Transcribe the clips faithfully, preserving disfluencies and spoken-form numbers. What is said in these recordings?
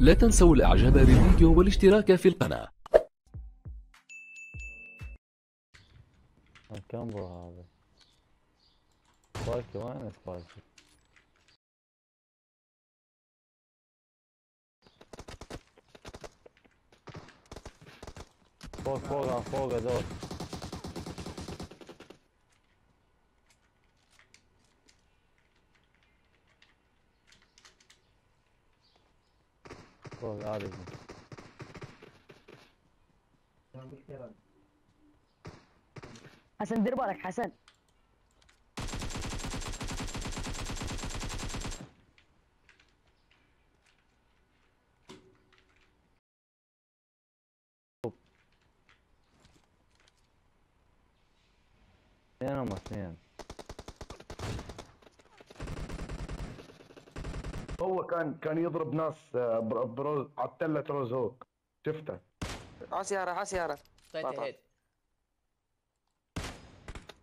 لا تنسوا الاعجاب بالفيديو والاشتراك في القناة. كم هذا؟ سبايكي وين سبايكي؟ فوق فوق فوق هذول. فوق عادي. حسن دير بالك حسن. اثنين هم اثنين. هو كان كان يضرب ناس بروز على التله روز هوك شفته. على سياره على سياره. طيب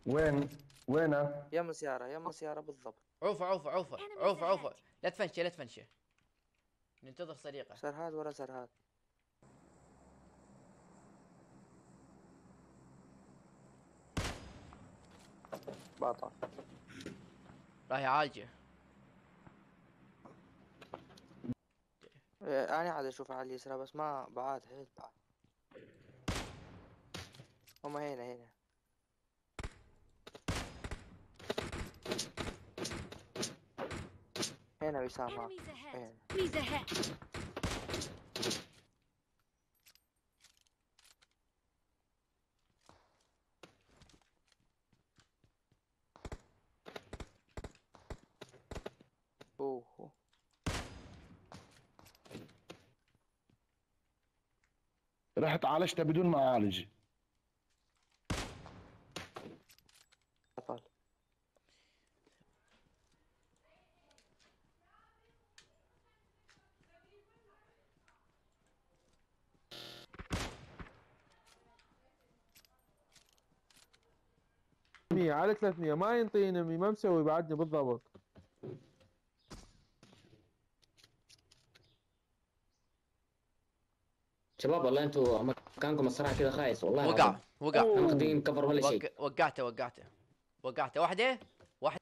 وين وينه؟ يم السياره يم السياره بالضبط. عوفه عوفه عوفه عوفه عوفه لا تفنشه لا تفنشه. ننتظر صديقه. سرهاد ورا سرهاد. باطل راح يعالجه. انا قاعد اشوفه على اليسرى بس ما بعاد حيل بعاد. هم هنا هنا. هنا وسام هنا. اوه رحت عالجته بدون ما اعالج. مية على ثلاثمية ما ينطيني ما مسوي بعدني بالضبط. شباب والله انتوا مكانكم الصراحه كذا خايس والله. وقع عارف. وقع ماخذين كفر ولا شيء. وقعته وقعته وقعته واحده واحده.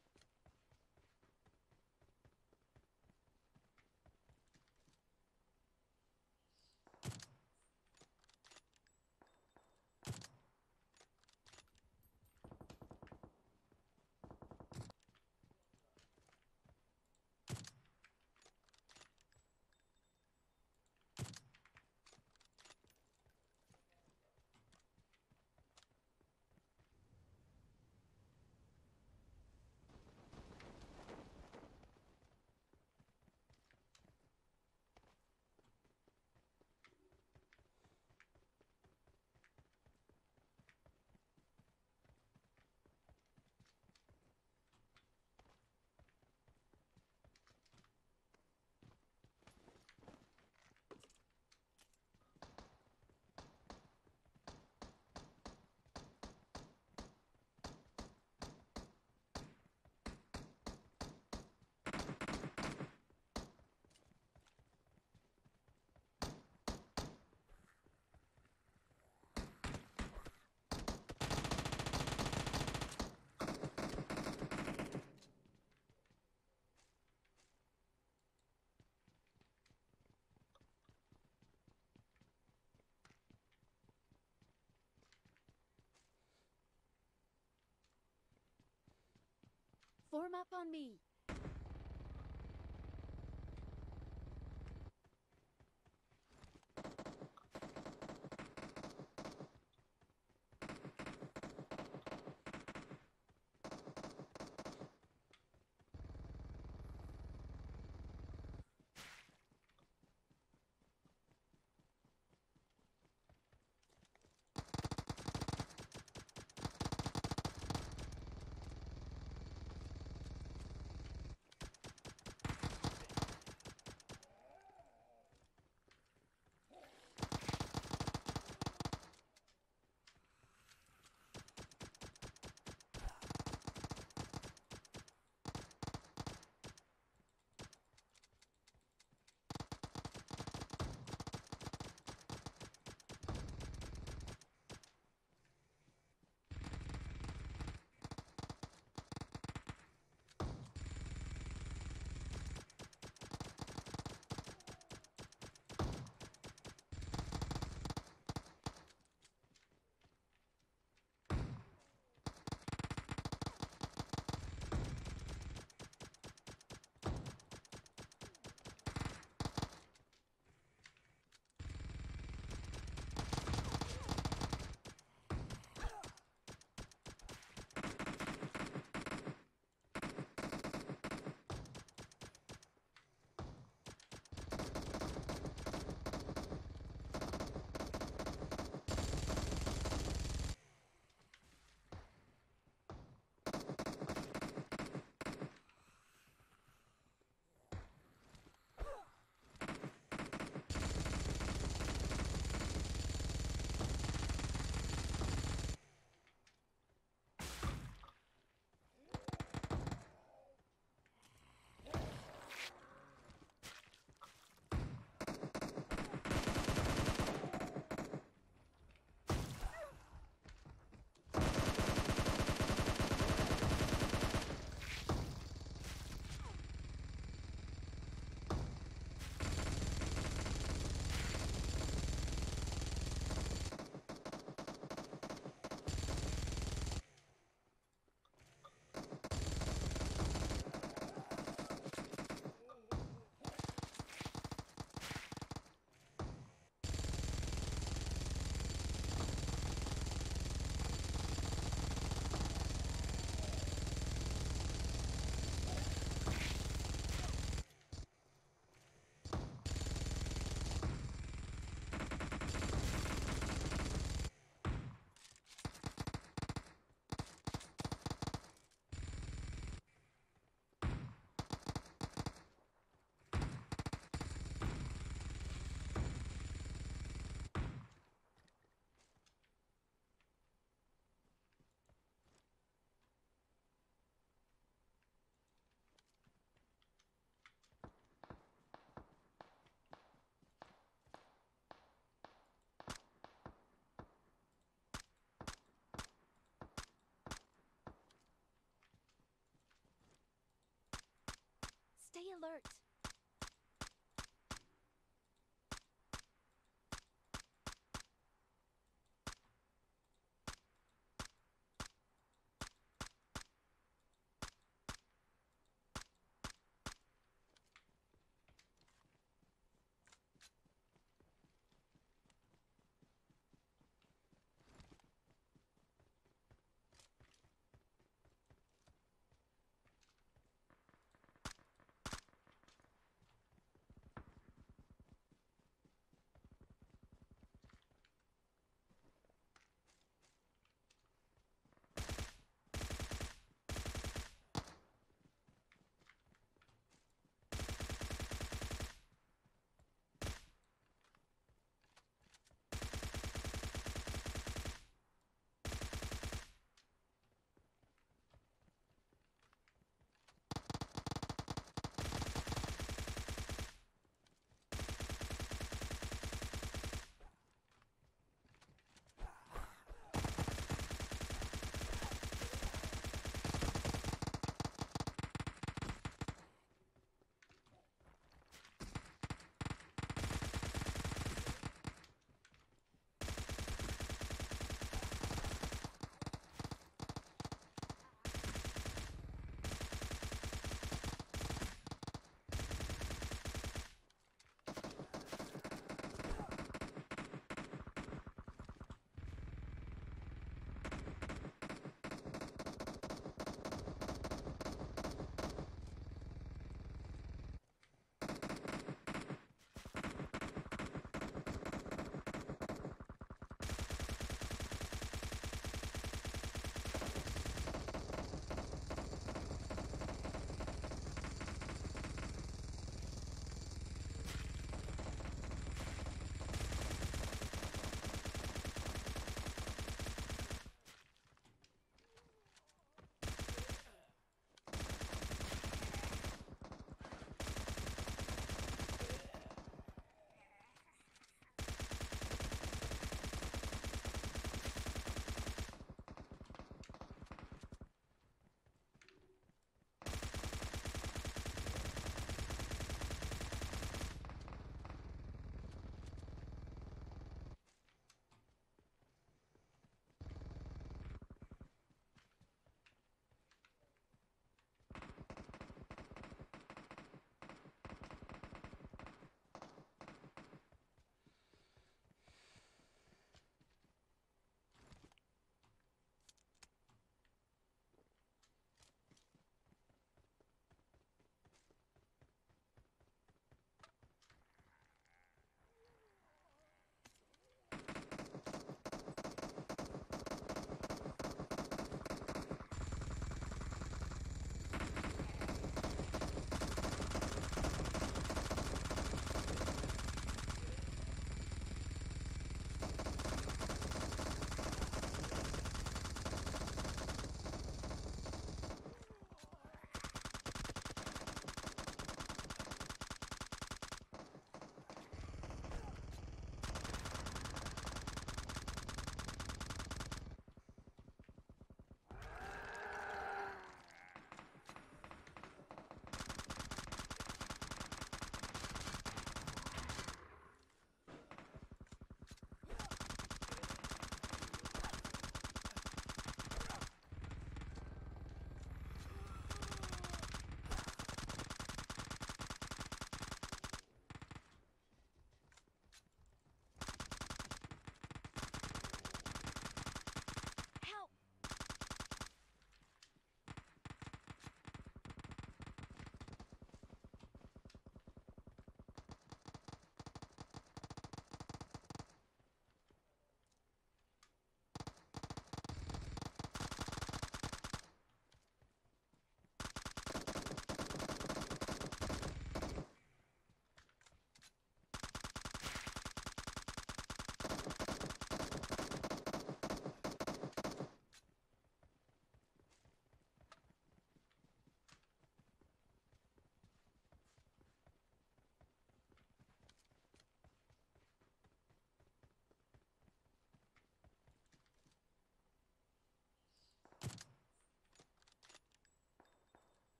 Form up on me.